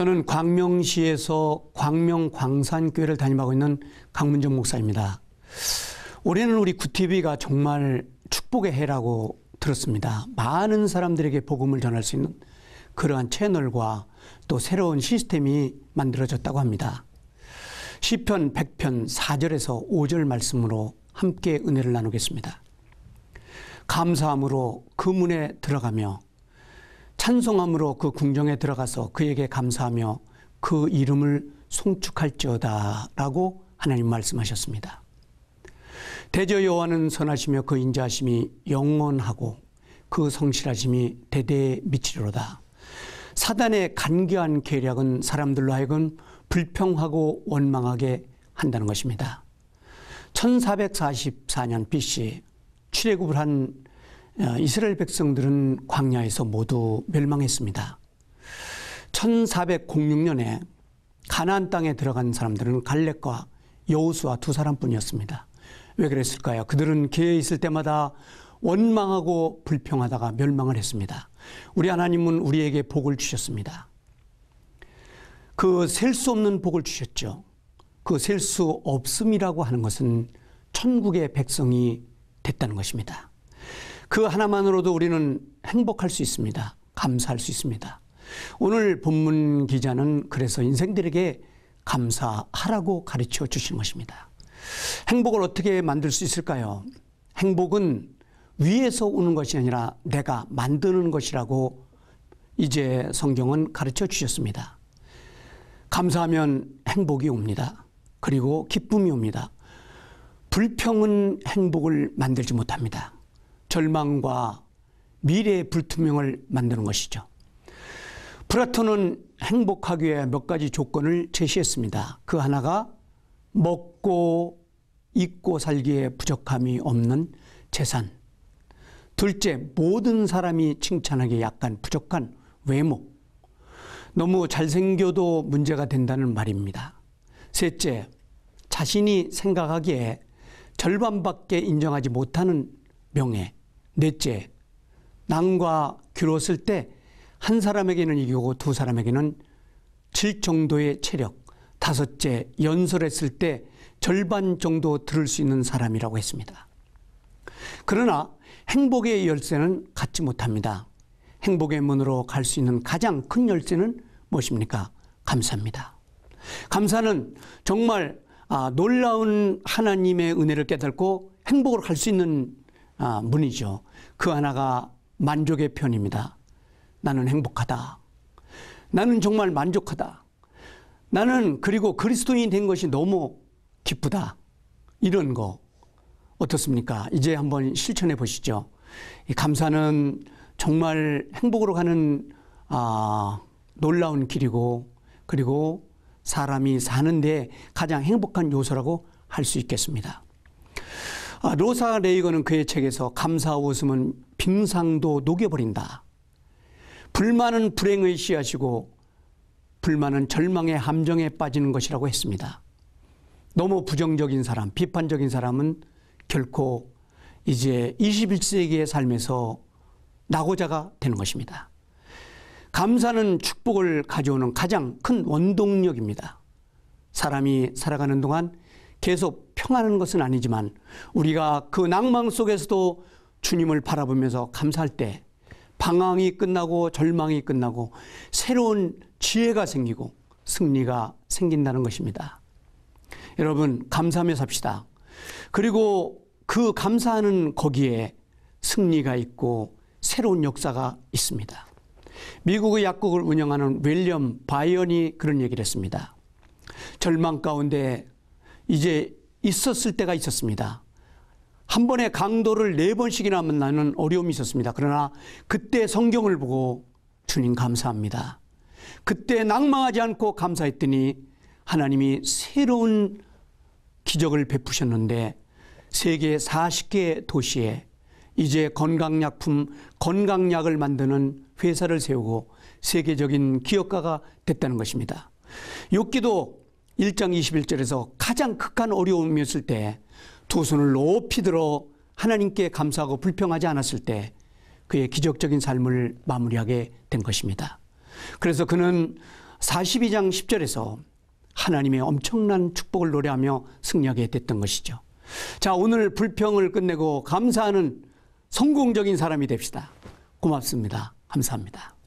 저는 광명시에서 광명광산교회를 담임하고 있는 강문정 목사입니다. 올해는 우리 구TV가 정말 축복의 해라고 들었습니다. 많은 사람들에게 복음을 전할 수 있는 그러한 채널과 또 새로운 시스템이 만들어졌다고 합니다. 시편 100편 4절에서 5절 말씀으로 함께 은혜를 나누겠습니다. 감사함으로 그 문에 들어가며 찬송함으로 그 궁정에 들어가서 그에게 감사하며 그 이름을 송축할지어다 라고 하나님 말씀하셨습니다. 대저 여호와는 선하시며 그 인자하심이 영원하고 그 성실하심이 대대에 미치리로다. 사단의 간계한 계략은 사람들로 하여금 불평하고 원망하게 한다는 것입니다. 1444년 BC 출애굽을 한 이스라엘 백성들은 광야에서 모두 멸망했습니다. 1406년에 가나안 땅에 들어간 사람들은 갈렙과 여호수아 두 사람뿐이었습니다. 왜 그랬을까요? 그들은 기회에 있을 때마다 원망하고 불평하다가 멸망을 했습니다. 우리 하나님은 우리에게 복을 주셨습니다. 그 셀 수 없는 복을 주셨죠. 그 셀 수 없음이라고 하는 것은 천국의 백성이 됐다는 것입니다. 그 하나만으로도 우리는 행복할 수 있습니다. 감사할 수 있습니다. 오늘 본문 기자는 그래서 인생들에게 감사하라고 가르쳐 주신 것입니다. 행복을 어떻게 만들 수 있을까요? 행복은 위에서 오는 것이 아니라 내가 만드는 것이라고 이제 성경은 가르쳐 주셨습니다. 감사하면 행복이 옵니다. 그리고 기쁨이 옵니다. 불평은 행복을 만들지 못합니다. 절망과 미래의 불투명을 만드는 것이죠. 플라톤은 행복하기 위해 몇 가지 조건을 제시했습니다. 그 하나가 먹고 입고 살기에 부족함이 없는 재산, 둘째, 모든 사람이 칭찬하기에 약간 부족한 외모, 너무 잘생겨도 문제가 된다는 말입니다. 셋째, 자신이 생각하기에 절반밖에 인정하지 못하는 명예, 넷째, 남과 겨뤘을 때 한 사람에게는 이기고 두 사람에게는 질 정도의 체력, 다섯째, 연설했을 때 절반 정도 들을 수 있는 사람이라고 했습니다. 그러나 행복의 열쇠는 갖지 못합니다. 행복의 문으로 갈 수 있는 가장 큰 열쇠는 무엇입니까? 감사입니다. 감사는 정말 놀라운 하나님의 은혜를 깨닫고 행복으로 갈 수 있는 문이죠. 그 하나가 만족의 표현입니다. 나는 행복하다. 나는 정말 만족하다. 나는 그리고 그리스도인이 된 것이 너무 기쁘다. 이런 거 어떻습니까? 이제 한번 실천해 보시죠. 이 감사는 정말 행복으로 가는 놀라운 길이고 그리고 사람이 사는 데 가장 행복한 요소라고 할 수 있겠습니다. 로사 레이건은 그의 책에서 감사와 웃음은 빙상도 녹여버린다. 불만은 불행의 씨앗이고 불만은 절망의 함정에 빠지는 것이라고 했습니다. 너무 부정적인 사람, 비판적인 사람은 결코 이제 21세기의 삶에서 낙오자가 되는 것입니다. 감사는 축복을 가져오는 가장 큰 원동력입니다. 사람이 살아가는 동안 계속 평안한 것은 아니지만 우리가 그 낭망 속에서도 주님을 바라보면서 감사할 때 방황이 끝나고 절망이 끝나고 새로운 지혜가 생기고 승리가 생긴다는 것입니다. 여러분, 감사하며 삽시다. 그리고 그 감사하는 거기에 승리가 있고 새로운 역사가 있습니다. 미국의 약국을 운영하는 윌리엄 바이언이 그런 얘기를 했습니다. 절망 가운데 이제 있었을 때가 있었습니다. 한 번에 강도를 4번씩이나 만나는 어려움이 있었습니다. 그러나 그때 성경을 보고 주님 감사합니다. 그때 낙망하지 않고 감사했더니 하나님이 새로운 기적을 베푸셨는데 세계 40개 도시에 이제 건강약품, 건강약을 만드는 회사를 세우고 세계적인 기업가가 됐다는 것입니다. 욥기도 1장 21절에서 가장 극한 어려움이었을 때 두 손을 높이 들어 하나님께 감사하고 불평하지 않았을 때 그의 기적적인 삶을 마무리하게 된 것입니다. 그래서 그는 42장 10절에서 하나님의 엄청난 축복을 노래하며 승리하게 됐던 것이죠. 자, 오늘 불평을 끝내고 감사하는 성공적인 사람이 됩시다. 고맙습니다. 감사합니다.